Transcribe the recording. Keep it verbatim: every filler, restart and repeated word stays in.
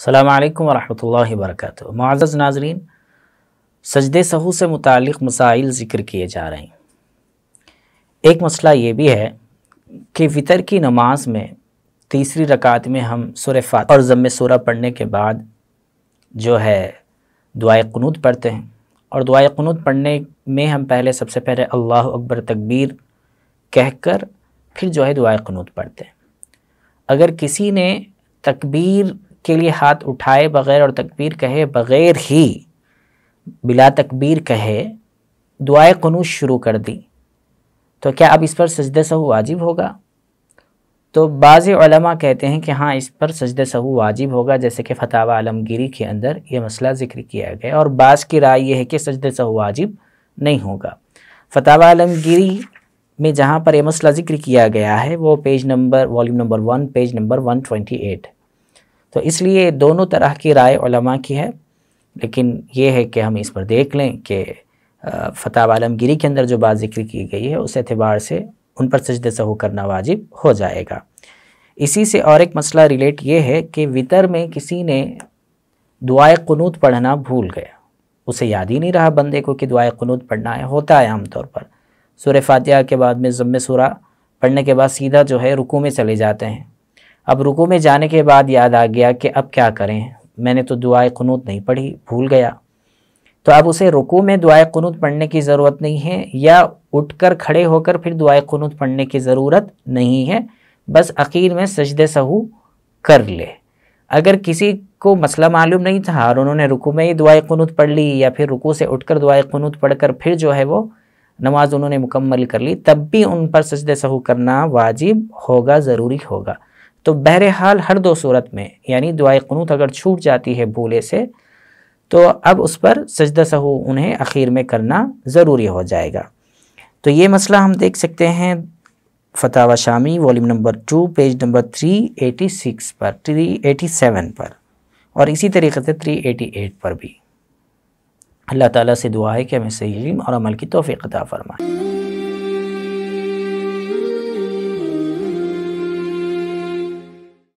अस्सलाम वालेकुम वरहमतुल्लाहि वबरकातुहू। मुअज़्ज़ज़ नाज़रीन, सजदे सहू से मुतालिक़ मसाइल ज़िक्र किए जा रहे हैं। एक मसला ये भी है कि वितर की नमाज में तीसरी रकात में हम सूरह फातिहा और ज़म्मे सूरा पढ़ने के बाद जो है दुआए क़ुनूत पढ़ते हैं, और दुआए क़ुनूत पढ़ने में हम पहले सबसे पहले अल्लाह अकबर तकबीर कहकर फिर जो है दुआए क़ुनूत पढ़ते हैं। अगर किसी ने तकबीर के लिए हाथ उठाए बग़ैर और तकबीर कहे बग़ैर ही बिला तकबीर कहे दुआए क़ुनूत शुरू कर दी, तो क्या अब इस पर सजदे सहू वाजिब होगा? तो बाज़ उलमा कहते हैं कि हाँ, इस पर सजदे सहू वाजिब होगा, जैसे कि फतावा आलमगीरी के अंदर ये मसला ज़िक्र किया गया। और बाज़ की राय यह है कि सजदे सहू वाजिब नहीं होगा। फतावा आलमगीरी में जहाँ पर यह मसला ज़िक्र किया गया है वो page number volume number one page number one twenty eight. तो इसलिए दोनों तरह की राय उलमा की है, लेकिन ये है कि हम इस पर देख लें कि फतावा आलमगीरी के अंदर जो बात ज़िक्र की गई है उस एतबार से उन पर सजदे सहू करना वाजिब हो जाएगा। इसी से और एक मसला रिलेट ये है कि वितर में किसी ने दुआए क़ुनूत पढ़ना भूल गया, उसे याद ही नहीं रहा बंदे को कि दुआए क़ुनूत पढ़ना है। होता है आमतौर पर सूरह फातिहा के बाद में ज़म्मे सूरा पढ़ने के बाद सीधा जो है रुकू में चले जाते हैं। अब रुकू में जाने के बाद याद आ गया कि अब क्या करें, मैंने तो दुआए क़ुनूत नहीं पढ़ी, भूल गया। तो अब उसे रुकू में दुआए क़ुनूत पढ़ने की ज़रूरत नहीं है, या उठकर खड़े होकर फिर दुआए क़ुनूत पढ़ने की ज़रूरत नहीं है, बस आखिर में सजदे सहू कर ले। अगर किसी को मसला मालूम नहीं था और उन्होंने रुकू में ही दुआए क़ुनूत पढ़ ली, या फिर रुकू से उठकर दुआए क़ुनूत पढ़कर फिर जो है वो नमाज उन्होंने मुकम्मल कर ली, तब भी उन पर सजदे सहू करना वाजिब होगा, ज़रूरी होगा। तो बहरहाल हर दो सूरत में, यानी दुआए क़ुनूत अगर छूट जाती है भूले से, तो अब उस पर सजदा सहू उन्हें आखिर में करना ज़रूरी हो जाएगा। तो ये मसला हम देख सकते हैं फतावा Shami volume number two page number three eighty six पर, थ्री एटी सेवन पर, और इसी तरीक़े से थ्री एटी एट पर भी। अल्लाह ताला से दुआ है कि हमें सही इल्म और अमल की तौफीक अता फरमाए।